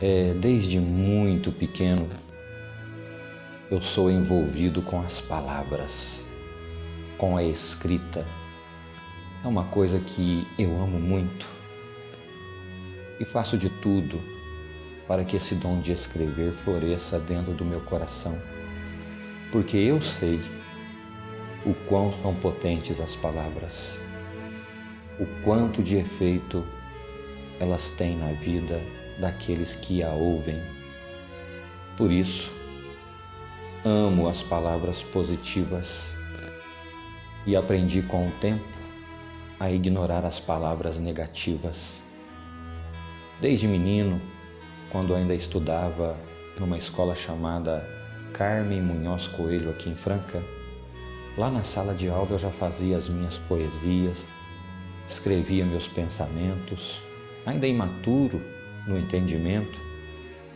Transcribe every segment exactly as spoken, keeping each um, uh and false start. é, desde muito pequeno, eu sou envolvido com as palavras, com a escrita. É uma coisa que eu amo muito e faço de tudo para que esse dom de escrever floresça dentro do meu coração, porque eu sei o quão são potentes as palavras, o quanto de efeito elas têm na vida daqueles que a ouvem. Por isso, amo as palavras positivas e aprendi com o tempo a ignorar as palavras negativas. Desde menino, quando ainda estudava numa escola chamada Carmen Munhoz Coelho aqui em Franca, lá na sala de aula eu já fazia as minhas poesias, escrevia meus pensamentos, ainda imaturo no entendimento,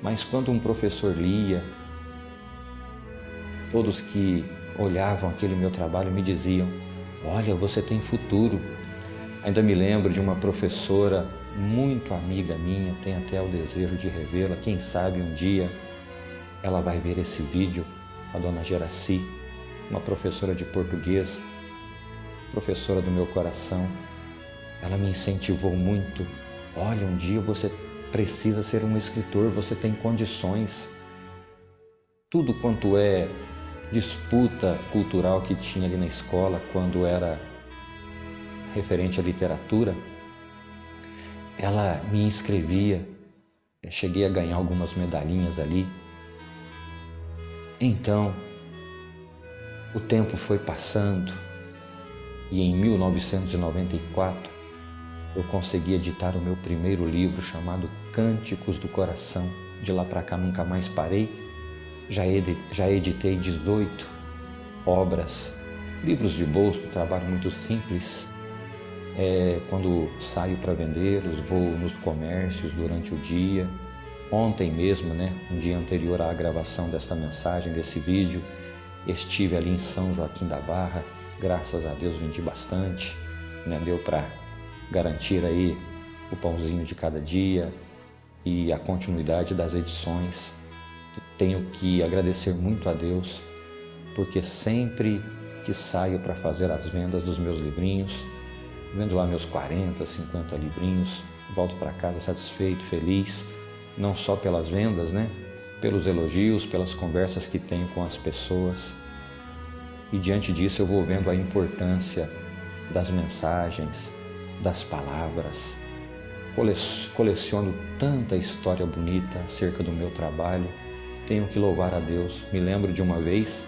mas quando um professor lia, todos que olhavam aquele meu trabalho me diziam: "Olha, você tem futuro." Ainda me lembro de uma professora muito amiga minha, tenho até o desejo de revê-la, quem sabe um dia ela vai ver esse vídeo, a dona Geraci, uma professora de português, professora do meu coração. Ela me incentivou muito: "Olha, um dia você precisa ser um escritor, você tem condições." Tudo quanto é disputa cultural que tinha ali na escola, quando era referente à literatura, ela me inscrevia, eu cheguei a ganhar algumas medalhinhas ali. Então, o tempo foi passando e em mil novecentos e noventa e quatro eu consegui editar o meu primeiro livro chamado Cânticos do Coração. De lá para cá nunca mais parei, já, ed- já editei dezoito obras, livros de bolso, trabalho muito simples. É, quando saio para vender, vou nos comércios durante o dia. Ontem mesmo, né, um dia anterior à gravação desta mensagem, desse vídeo, estive ali em São Joaquim da Barra. Graças a Deus vendi bastante, né? Deu para garantir aí o pãozinho de cada dia e a continuidade das edições. Tenho que agradecer muito a Deus, porque sempre que saio para fazer as vendas dos meus livrinhos, vendo lá meus quarenta, cinquenta livrinhos, volto para casa satisfeito, feliz, não só pelas vendas, né? Pelos elogios, pelas conversas que tenho com as pessoas. E diante disso eu vou vendo a importância das mensagens, das palavras. Cole- coleciono tanta história bonita acerca do meu trabalho, tenho que louvar a Deus. Me lembro de uma vez,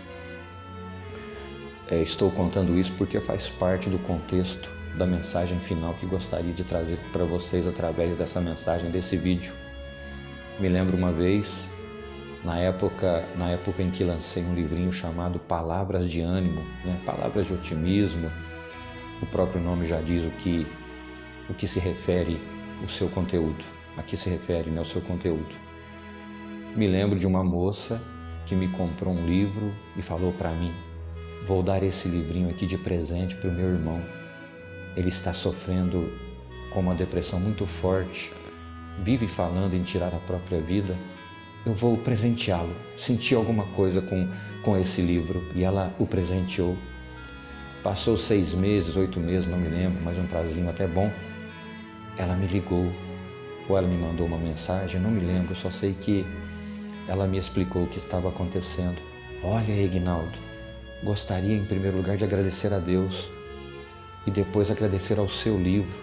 é, estou contando isso porque faz parte do contexto da mensagem final que gostaria de trazer para vocês através dessa mensagem, desse vídeo. Me lembro uma vez, na época, na época em que lancei um livrinho chamado Palavras de Ânimo, né? Palavras de Otimismo, o próprio nome já diz o que, o que se refere o seu conteúdo, a que se refere, né, o seu conteúdo. Me lembro de uma moça que me comprou um livro e falou para mim: "Vou dar esse livrinho aqui de presente para o meu irmão. Ele está sofrendo com uma depressão muito forte, vive falando em tirar a própria vida. Eu vou presenteá-lo." Senti alguma coisa com, com esse livro e ela o presenteou. Passou seis meses, oito meses, não me lembro, mas um prazinho até bom. Ela me ligou ou ela me mandou uma mensagem, não me lembro, só sei que ela me explicou o que estava acontecendo. "Olha, Eguinaldo, gostaria em primeiro lugar de agradecer a Deus e depois agradecer ao seu livro.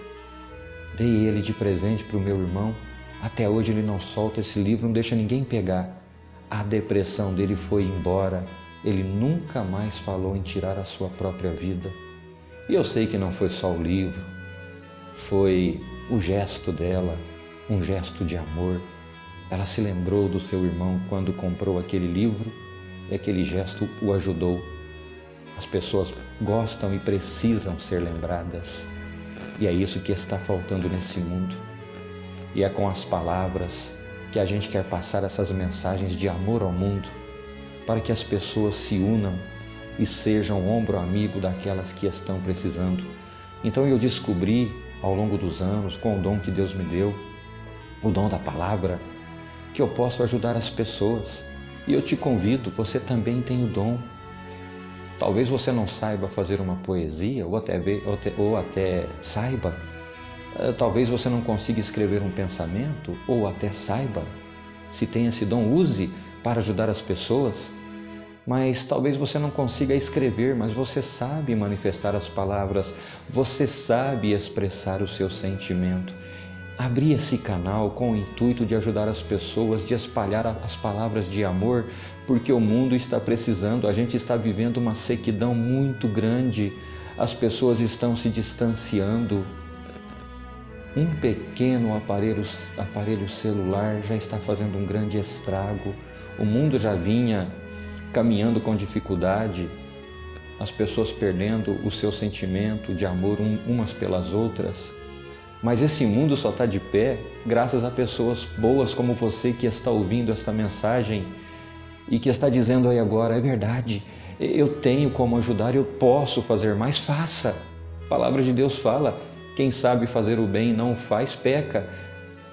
Dei ele de presente para o meu irmão, até hoje ele não solta esse livro, não deixa ninguém pegar. A depressão dele foi embora, ele nunca mais falou em tirar a sua própria vida." E eu sei que não foi só o livro, foi o gesto dela, um gesto de amor. Ela se lembrou do seu irmão quando comprou aquele livro e aquele gesto o ajudou. As pessoas gostam e precisam ser lembradas. E é isso que está faltando nesse mundo. E é com as palavras que a gente quer passar essas mensagens de amor ao mundo, para que as pessoas se unam e sejam ombro amigo daquelas que estão precisando. Então eu descobri ao longo dos anos, com o dom que Deus me deu, o dom da palavra, que eu posso ajudar as pessoas. E eu te convido, você também tem o dom. Talvez você não saiba fazer uma poesia, ou até, ou até saiba. Talvez você não consiga escrever um pensamento, ou até saiba. Se tem esse dom, use para ajudar as pessoas. Mas talvez você não consiga escrever, mas você sabe manifestar as palavras, você sabe expressar o seu sentimento. Abrir esse canal com o intuito de ajudar as pessoas, de espalhar as palavras de amor, porque o mundo está precisando, a gente está vivendo uma sequidão muito grande, as pessoas estão se distanciando. Um pequeno aparelho, aparelho celular já está fazendo um grande estrago, o mundo já vinha caminhando com dificuldade, as pessoas perdendo o seu sentimento de amor umas pelas outras. Mas esse mundo só está de pé graças a pessoas boas como você que está ouvindo esta mensagem e que está dizendo aí agora, é verdade, eu tenho como ajudar, eu posso fazer mais, faça. A palavra de Deus fala, quem sabe fazer o bem não faz, peca.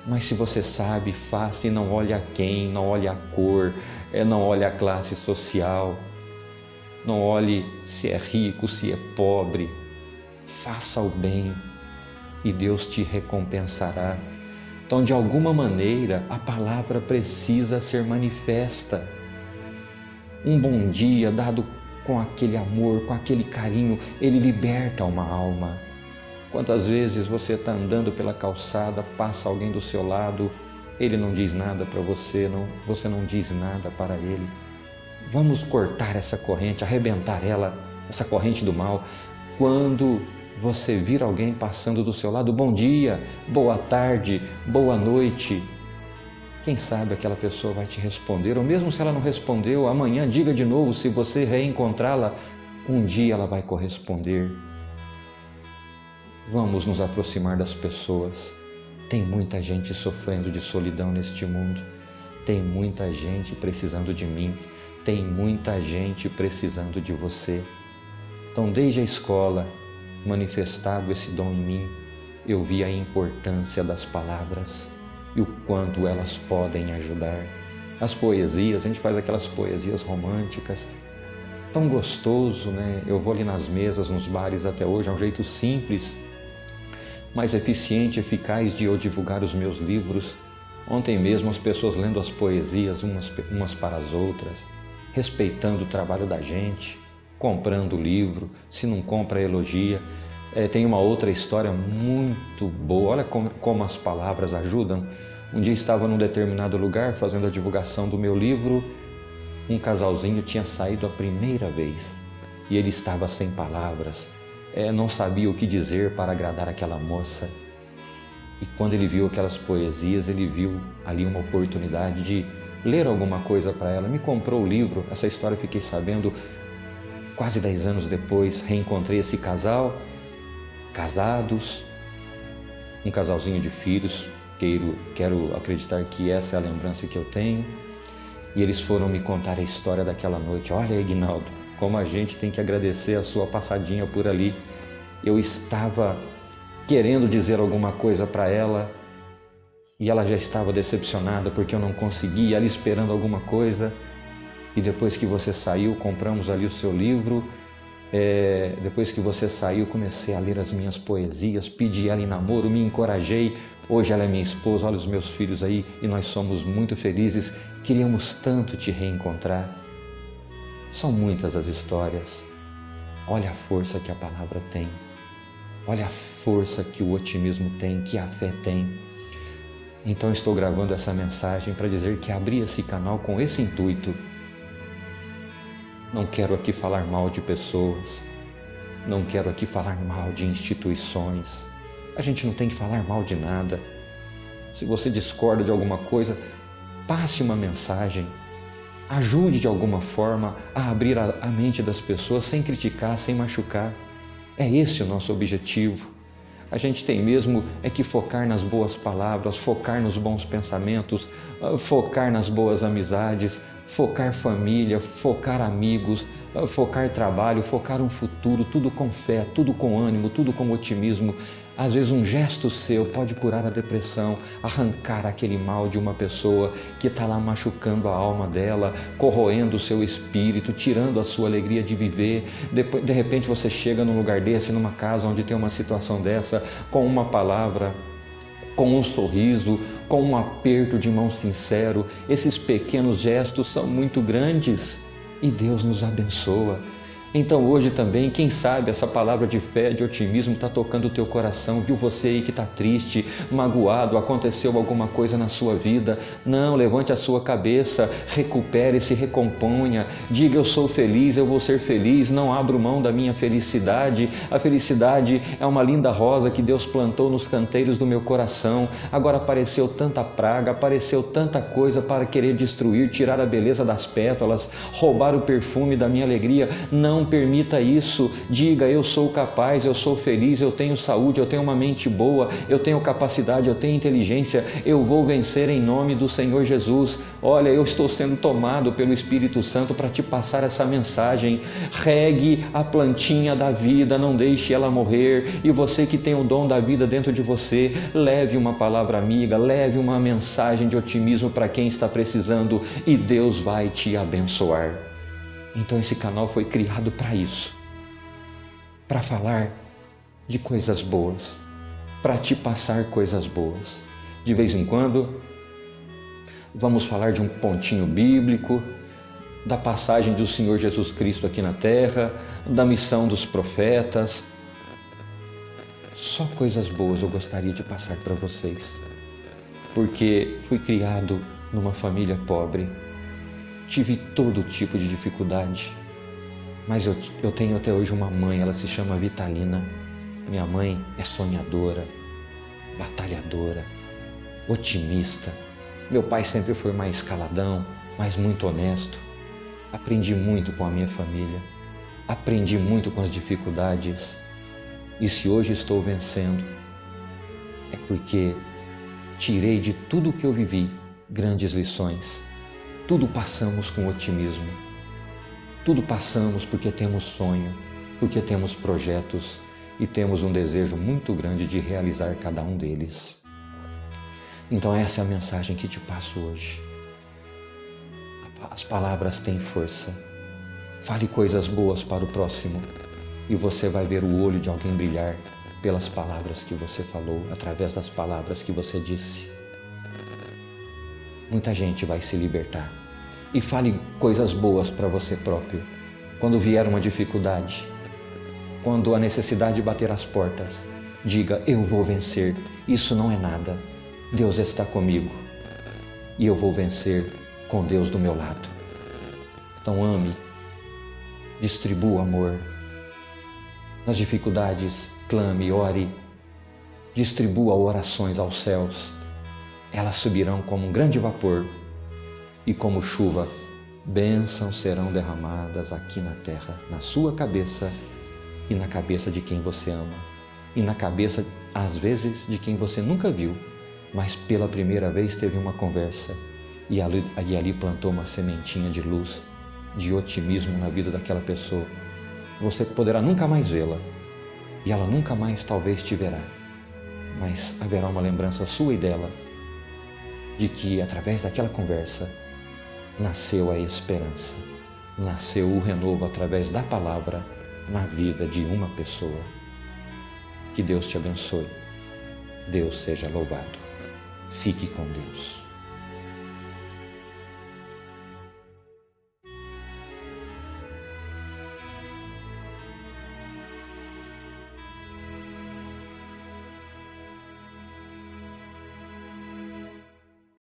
Mas se você sabe, faça e não olha a quem, não olha a cor, não olha a classe social, não olhe se é rico, se é pobre. Faça o bem e Deus te recompensará. Então, de alguma maneira, a palavra precisa ser manifesta. Um bom dia dado com aquele amor, com aquele carinho, ele liberta uma alma. Quantas vezes você está andando pela calçada, passa alguém do seu lado, ele não diz nada para você, não, você não diz nada para ele. Vamos cortar essa corrente, arrebentar ela, essa corrente do mal. Quando você vir alguém passando do seu lado, bom dia, boa tarde, boa noite. Quem sabe aquela pessoa vai te responder, ou mesmo se ela não respondeu, amanhã diga de novo, se você reencontrá-la, um dia ela vai corresponder. Vamos nos aproximar das pessoas. Tem muita gente sofrendo de solidão neste mundo. Tem muita gente precisando de mim. Tem muita gente precisando de você. Então, desde a escola, manifestado esse dom em mim, eu vi a importância das palavras e o quanto elas podem ajudar. As poesias, a gente faz aquelas poesias românticas. Tão gostoso, né? Eu vou ali nas mesas, nos bares até hoje, é um jeito simples, mais eficiente, eficaz de eu divulgar os meus livros. Ontem mesmo as pessoas lendo as poesias umas, umas para as outras, respeitando o trabalho da gente, comprando o livro, se não compra, elogia. É, tem uma outra história muito boa, olha como, como as palavras ajudam. Um dia estava num determinado lugar fazendo a divulgação do meu livro, um casalzinho tinha saído a primeira vez e ele estava sem palavras. É, não sabia o que dizer para agradar aquela moça. E quando ele viu aquelas poesias, ele viu ali uma oportunidade de ler alguma coisa para ela. Me comprou o livro, essa história eu fiquei sabendo quase dez anos depois. Reencontrei esse casal, casados, um casalzinho de filhos, quero, quero acreditar que essa é a lembrança que eu tenho. E eles foram me contar a história daquela noite. Olha, Eguinaldo, como a gente tem que agradecer a sua passadinha por ali. Eu estava querendo dizer alguma coisa para ela e ela já estava decepcionada porque eu não conseguia, ela esperando alguma coisa. E depois que você saiu, compramos ali o seu livro. É, depois que você saiu, comecei a ler as minhas poesias, pedi ela em namoro, me encorajei. Hoje ela é minha esposa, olha os meus filhos aí e nós somos muito felizes. Queríamos tanto te reencontrar. São muitas as histórias. Olha a força que a palavra tem. Olha a força que o otimismo tem, que a fé tem. Então estou gravando essa mensagem para dizer que abri esse canal com esse intuito. Não quero aqui falar mal de pessoas, não quero aqui falar mal de instituições. A gente não tem que falar mal de nada. Se você discorda de alguma coisa, passe uma mensagem, ajude de alguma forma a abrir a mente das pessoas sem criticar, sem machucar. É esse o nosso objetivo. A gente tem mesmo é que focar nas boas palavras, focar nos bons pensamentos, focar nas boas amizades, focar família, focar amigos, focar trabalho, focar um futuro, tudo com fé, tudo com ânimo, tudo com otimismo. Às vezes um gesto seu pode curar a depressão, arrancar aquele mal de uma pessoa que está lá machucando a alma dela, corroendo o seu espírito, tirando a sua alegria de viver. Depois, de repente você chega num lugar desse, numa casa onde tem uma situação dessa, com uma palavra, com um sorriso, com um aperto de mão sincero. Esses pequenos gestos são muito grandes e Deus nos abençoa. Então hoje também, quem sabe essa palavra de fé, de otimismo está tocando o teu coração, viu você aí que está triste, magoado, aconteceu alguma coisa na sua vida. Não, levante a sua cabeça, recupere-se, recomponha, diga eu sou feliz, eu vou ser feliz, não abro mão da minha felicidade. A felicidade é uma linda rosa que Deus plantou nos canteiros do meu coração. Agora apareceu tanta praga, apareceu tanta coisa para querer destruir, tirar a beleza das pétalas, roubar o perfume da minha alegria. Não Não permita isso, diga eu sou capaz, eu sou feliz, eu tenho saúde, eu tenho uma mente boa, eu tenho capacidade, eu tenho inteligência, eu vou vencer em nome do Senhor Jesus. Olha, eu estou sendo tomado pelo Espírito Santo para te passar essa mensagem. Regue a plantinha da vida, não deixe ela morrer. E você que tem o dom da vida dentro de você, leve uma palavra amiga, leve uma mensagem de otimismo para quem está precisando e Deus vai te abençoar. Então esse canal foi criado para isso, para falar de coisas boas, para te passar coisas boas. De vez em quando, vamos falar de um pontinho bíblico, da passagem do Senhor Jesus Cristo aqui na terra, da missão dos profetas. Só coisas boas eu gostaria de passar para vocês, porque fui criado numa família pobre. Tive todo tipo de dificuldade, mas eu, eu tenho até hoje uma mãe, ela se chama Vitalina. Minha mãe é sonhadora, batalhadora, otimista. Meu pai sempre foi mais caladão, mas muito honesto. Aprendi muito com a minha família, aprendi muito com as dificuldades. E se hoje estou vencendo, é porque tirei de tudo o que eu vivi grandes lições. Tudo passamos com otimismo, tudo passamos porque temos sonho, porque temos projetos e temos um desejo muito grande de realizar cada um deles. Então essa é a mensagem que te passo hoje. As palavras têm força. Fale coisas boas para o próximo e você vai ver o olho de alguém brilhar pelas palavras que você falou, através das palavras que você disse. Muita gente vai se libertar. E fale coisas boas para você próprio. Quando vier uma dificuldade, quando a necessidade bater as portas, diga, eu vou vencer, isso não é nada. Deus está comigo e eu vou vencer com Deus do meu lado. Então ame, distribua amor. Nas dificuldades, clame, ore, distribua orações aos céus. Elas subirão como um grande vapor e como chuva, bênçãos serão derramadas aqui na terra, na sua cabeça e na cabeça de quem você ama. E na cabeça, às vezes, de quem você nunca viu, mas pela primeira vez teve uma conversa e ali, e ali plantou uma sementinha de luz, de otimismo na vida daquela pessoa. Você poderá nunca mais vê-la e ela nunca mais talvez te verá, mas haverá uma lembrança sua e dela, de que através daquela conversa nasceu a esperança, nasceu o renovo através da palavra na vida de uma pessoa. Que Deus te abençoe, Deus seja louvado, fique com Deus.